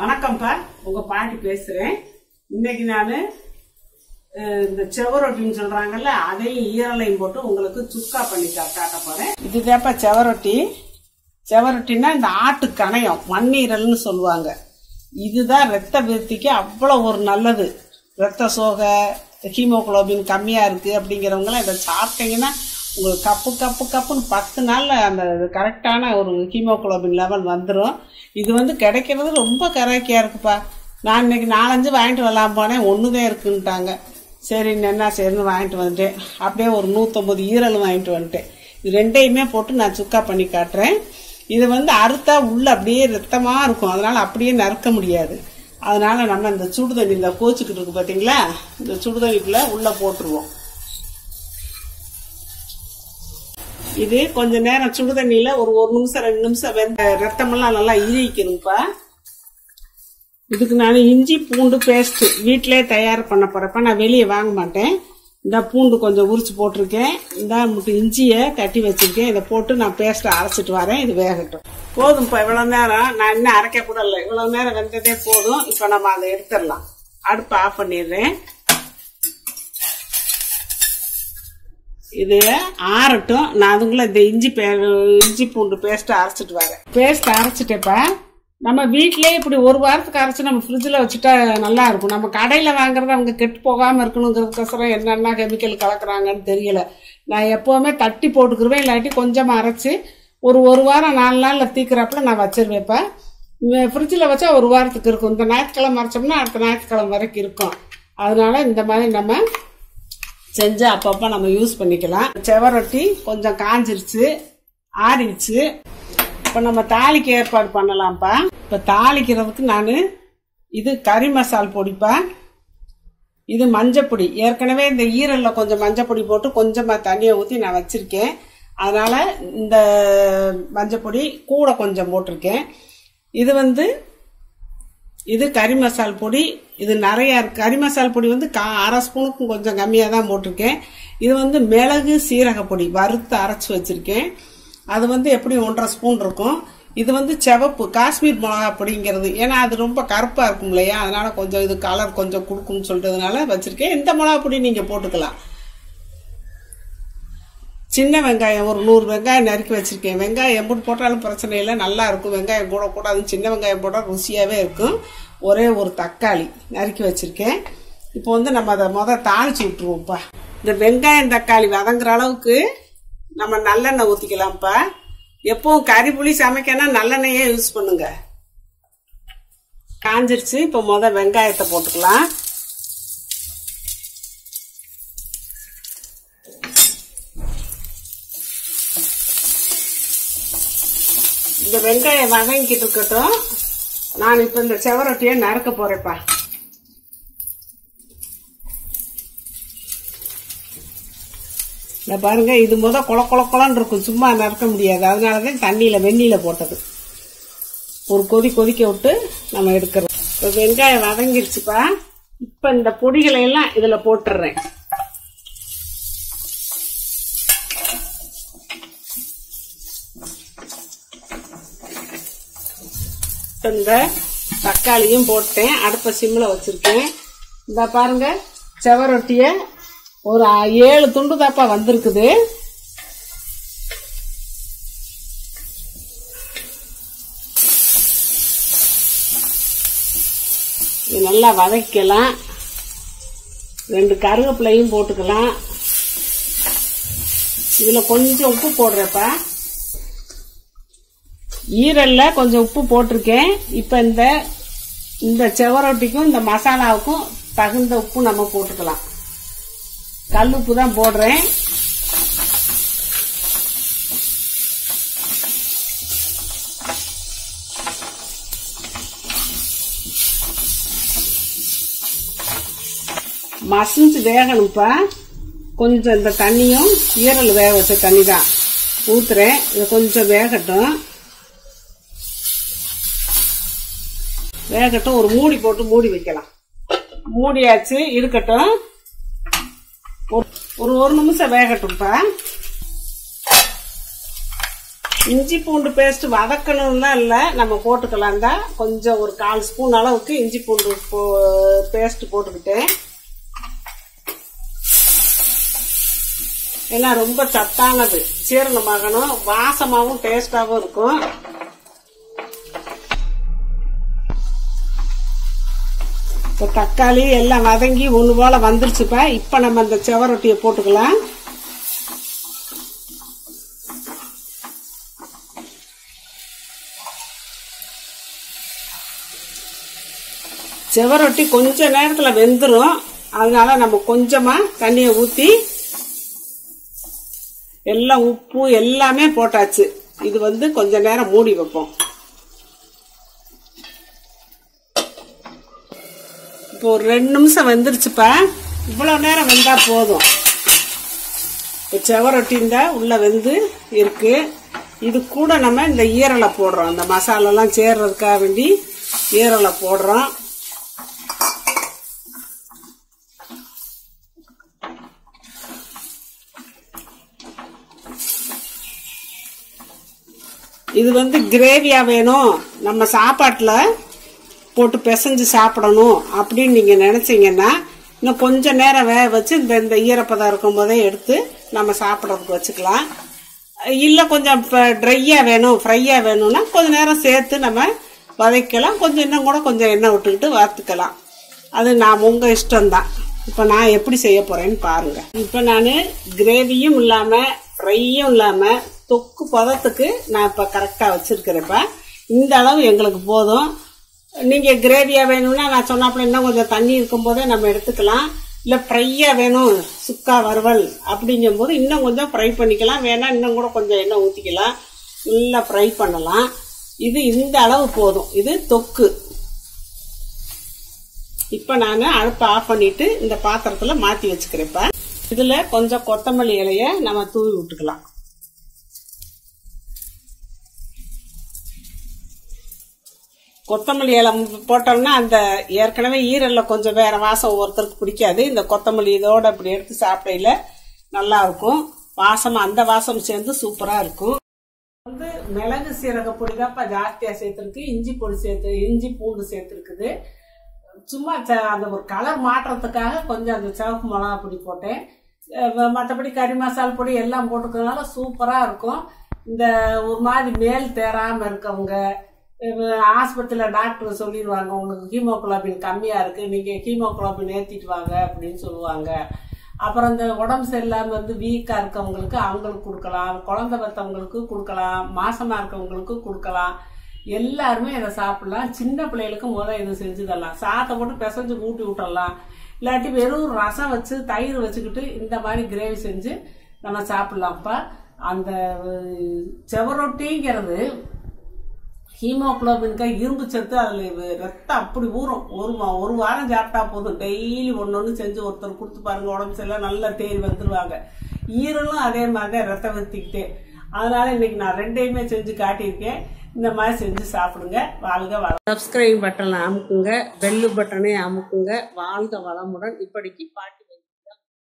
வணக்கம்ப்பா உங்க பாட்டி பேசுறேன் இன்னைக்கு நான் இந்த செவரொட்டின்னு சொல்றாங்கல்ல அதையும் ஈரலையும் போட்டு உங்களுக்கு சுக்கா பண்ணி காட்ட போறேன் இதுதான்ப்பா செவரொட்டி செவரொட்டினா இந்த ஆட்டு கணையம் மண்ணீரல்னு சொல்லுவாங்க இதுதான் இரத்த விருத்திக்கு அவ்வளோ ஒரு நல்லது இரத்த சோகை ஹீமோகுளோபின் கம்மியா இருக்கு அப்படிங்கிறவங்களாம் இதை சாப்பிட்டீங்கன்னா உங்களுக்கு கப்பு கப்பு கப்புன்னு 10 நாளில் அந்த கரெக்டான ஒரு ஹீமோகுளோபின் லெவல் வந்துடும் இது வந்து கிடைக்கிறது ரொம்ப கரைக்கியாக இருக்குப்பா நான் இன்னைக்கு 4-5 வாங்கிட்டு வரலாம் போனேன் ஒன்று தான் இருக்குன்ட்டாங்க சரி என்ன சரின்னு வாங்கிட்டு வந்துட்டேன் அப்படியே ஒரு 150 ஈரல் வாங்கிட்டு வந்துட்டேன் இது ரெண்டையுமே போட்டு நான் சுக்கா பண்ணி காட்டுறேன் இது வந்து அறுத்தா உள்ள அப்படியே ரத்தமாக இருக்கும் அதனால் அப்படியே நறுக்க முடியாது அதனால் நம்ம இந்த சுடுதண்ணி இந்த கோச்சிக்கிட்டு இருக்கு பார்த்தீங்களா இந்த சுடுதண்ணிக்குள்ளே உள்ளே போட்டுருவோம் இது கொஞ்ச நேரம் சுடு தண்ணியில ஒரு 1 நிமிஷம் 2 நிமிஷம் வெந்த ரத்தமெல்லாம் நல்லா இறுக்கிடும்ப்பா இதுக்கு நான் இஞ்சி பூண்டு பேஸ்ட் வீட்டிலே தயார் பண்ண போறப்ப நான் வெளியே வாங்க மாட்டேன் இந்த பூண்டு கொஞ்சம் உரிச்சு போட்டிருக்கேன் இந்த மட்டும் இஞ்சியை தட்டி வச்சிருக்கேன் இதை போட்டு நான் பேஸ்ட்டை அரைச்சிட்டு வரேன் இது வேகட்டும் போதும்ப்பா இவ்வளவு நேரம் நான் இன்னும் அரைக்க கூட இல்லை இவ்வளவு நேரம் வெந்ததே போதும் இப்போ நம்ம அதை எடுத்துடலாம் அடுப்பை ஆஃப் பண்ணிடுறேன் இது ஆறட்டும் நான் அதுக்குள்ள இந்த இஞ்சி பூண்டு பேஸ்ட்டை அரைச்சிட்டு வரேன் பேஸ்ட் அரைச்சிட்டப்ப நம்ம வீட்டிலே இப்படி ஒரு வாரத்துக்கு அரைச்சி நம்ம ஃப்ரிட்ஜில் வச்சுட்டா நல்லா இருக்கும் நம்ம கடையில் வாங்குறது அவங்க கெட்டு போகாமல் இருக்கணுங்கிறதுக்கோசரம் என்னென்ன கெமிக்கல் கலக்குறாங்கன்னு தெரியல நான் எப்போவுமே தட்டி போட்டுக்கிருவேன் இல்லாட்டி கொஞ்சம் அரைச்சி ஒரு வாரம் 4 நாளில் தீக்குறாப்புல நான் வச்சிருவேன்ப்பா ஃப்ரிட்ஜில் வச்சா ஒரு வாரத்துக்கு இருக்கும் இந்த ஞாயிற்றுக்கிழமை அரைச்சோம்னா அடுத்த ஞாயிற்றுக்கிழமை வரைக்கும் இருக்கும் அதனால இந்த மாதிரி நம்ம செஞ்சு அப்பப்போ நம்ம யூஸ் பண்ணிக்கலாம் செவரொட்டி கொஞ்சம் காஞ்சிருச்சு ஆறிடுச்சு இப்போ நம்ம தாளிக்கு ஏற்பாடு பண்ணலாம்ப்பா இப்போ தாளிக்கிறதுக்கு நான் இது கறி மசால் பொடிப்பா இது மஞ்சப்பொடி ஏற்கனவே இந்த ஈரலில் கொஞ்சம் மஞ்சப்பொடி போட்டு கொஞ்சமாக தண்ணியை ஊற்றி நான் வச்சுருக்கேன் அதனால் இந்த மஞ்சப்பொடி கூட கொஞ்சம் போட்டிருக்கேன் இது வந்து இது கறி மசால் பொடி இது நிறையா இருக்குது கறி மசால் பொடி வந்து 1/2 ஸ்பூனுக்கும் கொஞ்சம் கம்மியாக தான் போட்டிருக்கேன் இது வந்து மிளகு சீரக பொடி வறுத்து அரைச்சி வச்சுருக்கேன் அது வந்து எப்படி 1.5 ஸ்பூன் இருக்கும் இது வந்து சிவப்பு காஷ்மீர் மிளகா பொடிங்கிறது ஏன்னா அது ரொம்ப கருப்பாக இருக்கும் இல்லையா அதனால் கொஞ்சம் இது கலர் கொஞ்சம் கொடுக்கும்னு சொல்கிறதுனால வச்சுருக்கேன் இந்த மிளகா பொடி நீங்கள் போட்டுக்கலாம் சின்ன வெங்காயம் ஒரு 100 வெங்காயம் நறுக்கி வச்சுருக்கேன் வெங்காயம் எப்படி போட்டாலும் பிரச்சனை இல்லை நல்லாயிருக்கும் வெங்காயம் கூட கூட அது சின்ன வெங்காயம் போட்டால் ருசியாகவே இருக்கும் ஒரே ஒரு தக்காளி நறுக்கி வச்சுருக்கேன் இப்போ வந்து நம்ம அதை தாளிச்சு விட்டுருவோம்ப்பா இந்த வெங்காயம் தக்காளி வதங்குற அளவுக்கு நம்ம நல்லெண்ணெய் ஊற்றிக்கலாம்ப்பா எப்பவும் கறி புளி சமைக்கனா நல்லெண்ணெயே யூஸ் பண்ணுங்க காஞ்சிருச்சு இப்போ வெங்காயத்தை போட்டுக்கலாம் இந்த வெங்காயம் வதங்கிட்டு இருக்கட்டும் நான் இப்போ இந்த செவரொட்டியை நறுக்க போறேன்ப்பா இந்த பாருங்க இது குளக்குளன்னு இருக்கும் சும்மா நறுக்க முடியாது அதனால தான் தண்ணியில் வெந்நீரில் போட்டது ஒரு கொதிக்க விட்டு நம்ம எடுக்கிறோம் இப்போ வெங்காயம் வதங்கிடுச்சுப்பா இப்போ இந்த பொடிகளை எல்லாம் இதில் போட்டுடுறேன் இந்த தக்காளியும் போட்டேன் அடுப்பை சிம்மில் வச்சுருக்கேன் இந்த பாருங்க செவரொட்டியை ஒரு 7 துண்டு தாப்பா வந்திருக்குது இது நல்லா வதக்கலாம் 2 கருவேப்பிலையும் போட்டுக்கலாம் இதில் கொஞ்சம் உப்பு போடுறப்பா ஈரல்ல கொஞ்சம் உப்பு போட்டிருக்கேன் இப்போ இந்த செவரொட்டிக்கும் இந்த மசாலாவுக்கும் தகுந்த உப்பு நம்ம போட்டுக்கலாம் கல் உப்பு தான் போடுறேன் மசிஞ்சு வேகணும்ப்பா கொஞ்சம் இந்த தண்ணியும் ஈரல் வேக வச்ச தண்ணி தான் ஊத்துறேன் இது கொஞ்சம் வேகட்டும் வேகட்டும் ஒரு மூடி போட்டு மூடி வைக்கலாம் மூடியாச்சு இருக்கட்டும் ஒரு 1 நிமிஷம் வேகட்டும்ப்பா इंजी पूंड पेस्ट वदक्कणुम्ना इल्ल नम्म पोट्टुकलाम दा கொஞ்சம் ஒரு 1/4 ஸ்பூன் அளவுக்கு இஞ்சி பூண்டு பேஸ்ட் போட்டுக்கிட்டேன். ஏன்னா ரொம்ப சத்தானது, சீரணமாகணும், வாசமாவும் டேஸ்டாவும் இருக்கும். तो தக்காளி எல்லாம் வதங்கி ஒண்ணு போல வந்திருச்சுப்பா. இப்போ நம்ம அந்த செவரொட்டியை போட்டுக்கலாம். செவரொட்டி கொஞ்ச நேரத்துல வெந்துரும். அதனால நம்ம கொஞ்சமா தண்ணியை ஊத்தி எல்லாம் உப்பு எல்லாமே போட்டாச்சு. இது வந்து கொஞ்ச நேரம் மூடி வைப்போம். இப்போ 2 நிமிஷம் வெந்துருச்சுப்பா. இவ்வளவு நேரம் வெந்தா போதும். இப்போ செவரொட்டிங்க உள்ள வெந்து இருக்கு. இது கூட நம்ம இந்த ஈரலை போடுறோம். அந்த மசாலா எல்லாம் சேர்றதுக்காக வேண்டி ஈரலை போடுறோம். இது வந்து கிரேவியா வேணும், நம்ம சாப்பாட்டுல போட்டு பிசைஞ்சு சாப்பிடணும் அப்படின்னு நீங்க நினைச்சீங்கன்னா இன்னும் கொஞ்ச நேரம் வேக வச்சு இந்த ஈரப்பதம் இருக்கும்போதே எடுத்து நம்ம சாப்பிடறதுக்கு வச்சுக்கலாம். இல்ல கொஞ்சம் ட்ரையா வேணும், ஃப்ரையா வேணும்னா கொஞ்ச நேரம் சேர்த்து நம்ம வதக்கலாம். கொஞ்சம் இன்னும் கூட கொஞ்சம் எண்ணெய் விட்டுக்கிட்டு வறுத்துக்கலாம். அது நான் உங்க இஷ்டம்தான். இப்ப நான் எப்படி செய்ய போறேன்னு பாருங்க. இப்ப நான் கிரேவியும் இல்லாம ஃப்ரையும் இல்லாம தொக்கு பதத்துக்கு நான் இப்ப கரெக்டா வச்சிருக்கிறேன்ப்பா. இந்த அளவு எங்களுக்கு போதும். நீங்க கிரேவியா வேணும்னா நான் சொன்னாப்புல இன்னும் கொஞ்சம் தண்ணி இருக்கும் போதே நம்ம எடுத்துக்கலாம். இல்ல ஃப்ரையா வேணும், சுக்கா வறுவல் அப்படிங்கும் போது இன்னும் கொஞ்சம் ஃப்ரை பண்ணிக்கலாம். வேணா இன்னும் கூட கொஞ்சம் எண்ணெய் ஊத்திக்கலாம், நல்லா ஃப்ரை பண்ணலாம். இது இந்த அளவு போதும். இது தொக்கு. இப்ப நான் அடுப்பை ஆஃப் பண்ணிட்டு இந்த பாத்திரத்துல மாத்தி வச்சுக்கிறேன்ப்பா. இதுல கொஞ்சம் கொத்தமல்லி இலைய நம்ம தூவி விட்டுக்கலாம். கொத்தமல்லி இலை போட்டோம்னா அந்த ஏற்கனவே ஈரல்ல கொஞ்சம் வேற வாசம் ஒவ்வொருத்தருக்கு பிடிக்காது. இந்த கொத்தமல்லி இதோட இப்படி எடுத்து சாப்பிடையில நல்லா இருக்கும். வாசம் அந்த வாசம் சேர்ந்து சூப்பரா இருக்கும். வந்து மிளகு சீரக பொடி தான்ப்பா ஜாஸ்தியா சேர்த்துருக்கு. இஞ்சி பொடி சேர்த்து இஞ்சி பூண்டு சேர்த்துருக்குது. சும்மா அந்த ஒரு கலர் மாற்றத்துக்காக கொஞ்சம் அந்த சிவப்பு மிளகா பொடி போட்டேன். மற்றபடி கறி மசாலா பொடி எல்லாம் போட்டுக்கிறதுனால சூப்பரா இருக்கும். இந்த ஒரு மாதிரி மேல் தேராம இருக்கவங்க ஆஸ்பத்திரியில டாக்டர் சொல்லிடுவாங்க உங்களுக்கு ஹீமோகுளோபின் கம்மியா இருக்கு, நீங்க ஹீமோகுளோபின் ஏத்திட்டு வாங்க அப்படின்னு சொல்லுவாங்க. அப்புறம் இந்த உடம்பு சரியில்லாம வந்து வீக்கா இருக்கவங்களுக்கு அவங்களுக்கு கொடுக்கலாம், குழந்தை பெற்றவங்களுக்கு கொடுக்கலாம், மாசமா இருக்கவங்களுக்கு கொடுக்கலாம். எல்லாருமே இதை சாப்பிடலாம். சின்ன பிள்ளைகளுக்கு முதல்ல இதை செஞ்சுதரலாம். சாத்தை போட்டு பிசைஞ்சு ஊட்டி விட்டுடலாம். இல்லாட்டி வெறும் ரசம் வச்சு தயிர் வச்சுக்கிட்டு இந்த மாதிரி கிரேவி செஞ்சு நம்ம சாப்பிடலாம்ப்பா. அந்த செவரொட்டிங்கிறது ஹீமோகுளோபின்கா இரும்பு சத்து அதுல ரத்தம் அப்படி ஊறும். ஒரு வாரம் சாப்பிட்டா போதும். டெய்லி ஒன்னொன்னு செஞ்சு ஒருத்தர் கொடுத்து பாருங்க. உடம்பு சரியில்லாம் நல்லா தேறி வந்துருவாங்க. ஈரலும் அதே மாதிரிதான் ரத்தம் வத்திக்கிட்டே. அதனால இன்னைக்கு நான் ரெண்டையுமே செஞ்சு காட்டியிருக்கேன். இந்த மாதிரி செஞ்சு சாப்பிடுங்க. வாழ்க வளம். சப்ஸ்கிரைப் பட்டனை அமுக்குங்க, பெல்லு பட்டனை அமுக்குங்க. வாழ்க வளமுடன். இப்படிக்கு பாட்டு.